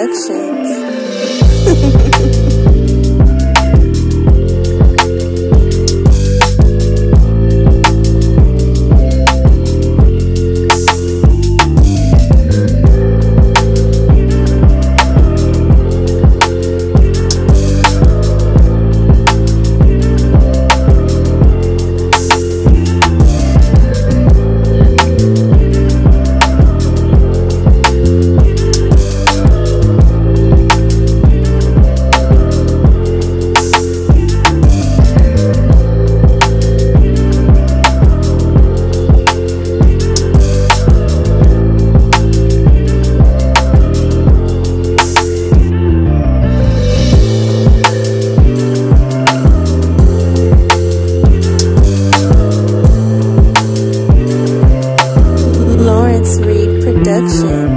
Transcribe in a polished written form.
Productions. Lorence Reid Productions.